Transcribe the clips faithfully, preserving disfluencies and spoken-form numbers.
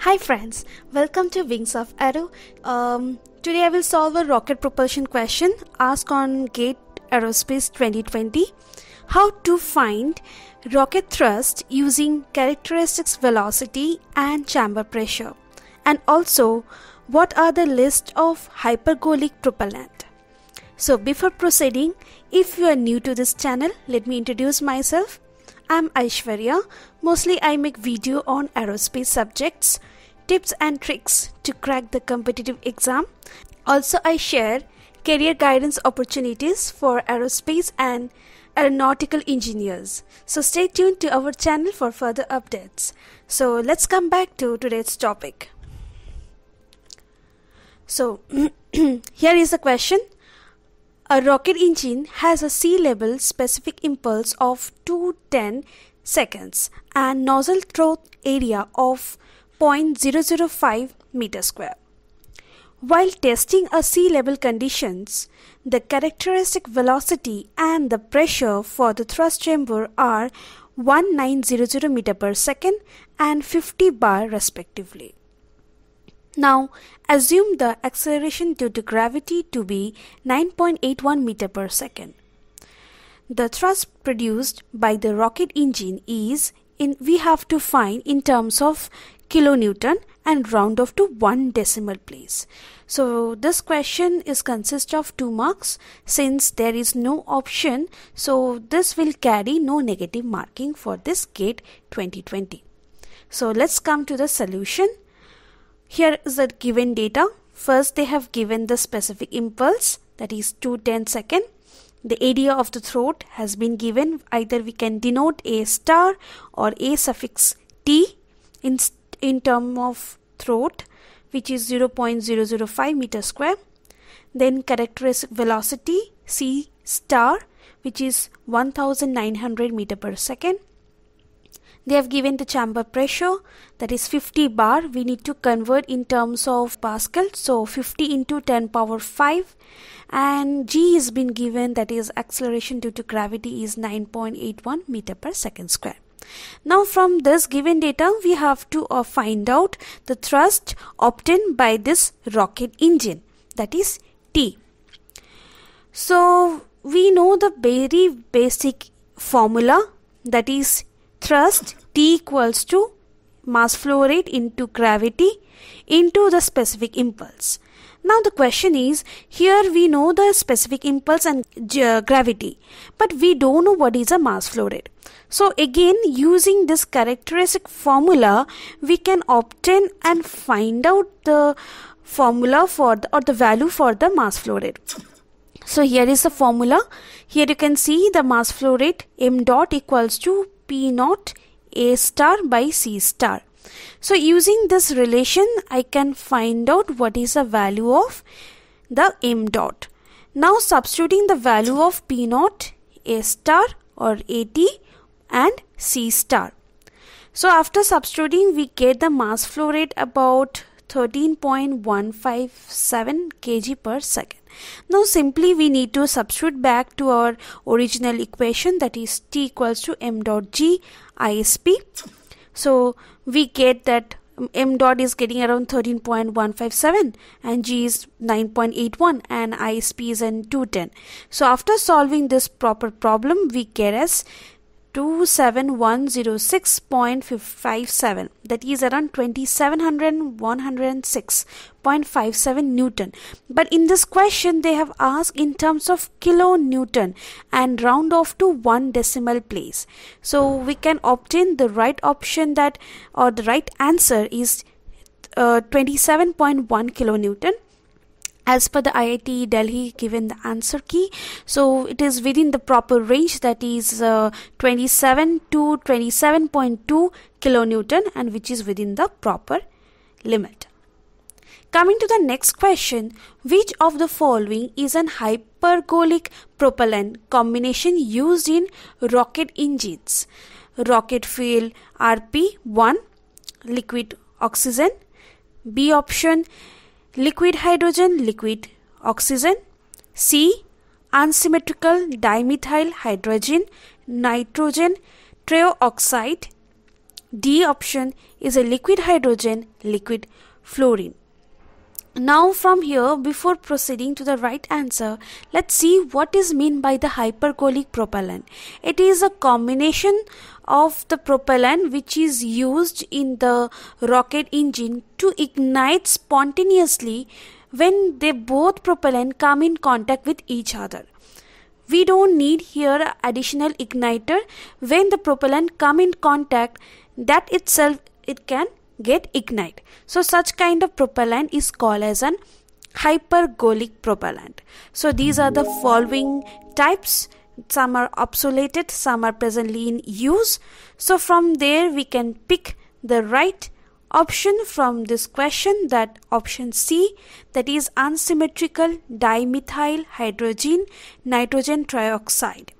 Hi friends, welcome to Wings of Arrow. Um, today I will solve a rocket propulsion question asked on Gate Aerospace twenty twenty. How to find rocket thrust using characteristics velocity and chamber pressure, and also what are the list of hypergolic propellant. So before proceeding, if you are new to this channel, let me introduce myself. I am Aishwarya. Mostly I make video on aerospace subjects, tips and tricks to crack the competitive exam. Also I share career guidance opportunities for aerospace and aeronautical engineers. So stay tuned to our channel for further updates. So let's come back to today's topic. So here is the question. A rocket engine has a C-level specific impulse of two hundred ten seconds and nozzle throat area of zero point zero zero five meter square. While testing a sea-level conditions, the characteristic velocity and the pressure for the thrust chamber are nineteen hundred meters per second and fifty bar respectively. Now, assume the acceleration due to gravity to be nine point eight one meters per second. The thrust produced by the rocket engine is, in, we have to find in terms of kilonewton and round off to one decimal place. So this question is consist of two marks since there is no option. So this will carry no negative marking for this Gate twenty twenty. So let's come to the solution. Here is the given data. First, they have given the specific impulse, that is two hundred ten seconds. The area of the throat has been given. Either we can denote A star or A suffix T in, in term of throat, which is zero point zero zero five meter square. Then characteristic velocity C star, which is nineteen hundred meters per second. They have given the chamber pressure, that is fifty bar. We need to convert in terms of Pascal. So fifty into ten power five, and G has been given, that is acceleration due to gravity is nine point eight one meter per second square. Now from this given data, we have to uh, find out the thrust obtained by this rocket engine, that is T. So we know the very basic formula, that is thrust T equals to mass flow rate into gravity into the specific impulse. Now the question is, here we know the specific impulse and gravity, but we don't know what is a mass flow rate. So again, using this characteristic formula, we can obtain and find out the formula for the, or the value for the mass flow rate. So here is the formula. Here you can see the mass flow rate m dot equals to P naught A star by C star. So using this relation, I can find out what is the value of the M dot. Now substituting the value of P naught A star or A T and C star. So after substituting, we get the mass flow rate about thirteen point one five seven kilograms per second. Now simply we need to substitute back to our original equation, that is T equals to m dot g I S P. So we get that m dot is getting around thirteen point one five seven and g is nine point eight one and I S P is in two hundred ten. So after solving this proper problem, we get as two seven one zero six point five seven, that is around two thousand seven hundred one hundred six point five seven newton. But in this question, they have asked in terms of kilonewton and round off to one decimal place. So we can obtain the right option, that or the right answer is uh, twenty-seven point one kilonewton. As per the I I T Delhi given the answer key, so it is within the proper range, that is uh, twenty-seven to twenty-seven point two kilonewton, and which is within the proper limit. Coming to the next question, which of the following is an hypergolic propellant combination used in rocket engines? Rocket fuel R P one, liquid oxygen. B option, liquid hydrogen, liquid oxygen. C, unsymmetrical dimethyl hydrazine, nitrogen tetroxide. D option is a liquid hydrogen, liquid fluorine. Now from here, before proceeding to the right answer, let's see what is meant by the hypergolic propellant. It is a combination of the propellant which is used in the rocket engine to ignite spontaneously when they both propellant come in contact with each other. We don't need here additional igniter. When the propellant come in contact, that itself it can get ignite. So such kind of propellant is called as an hypergolic propellant. So these are the following types. Some are obsoleted, some are presently in use. So from there we can pick the right option from this question, that option C, that is unsymmetrical dimethyl hydrazine nitrogen tetroxide.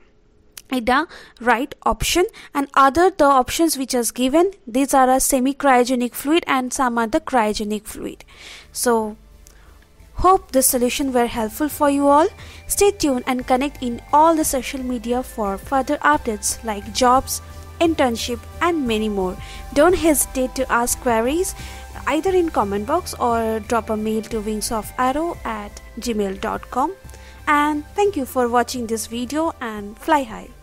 The right option, and other the options which is given, these are a semi cryogenic fluid and some are the cryogenic fluid. So hope the solution were helpful for you all. Stay tuned and connect in all the social media for further updates like jobs, internship and many more. Don't hesitate to ask queries either in comment box or drop a mail to wings of arrow at gmail dot com. And thank you for watching this video, and fly high.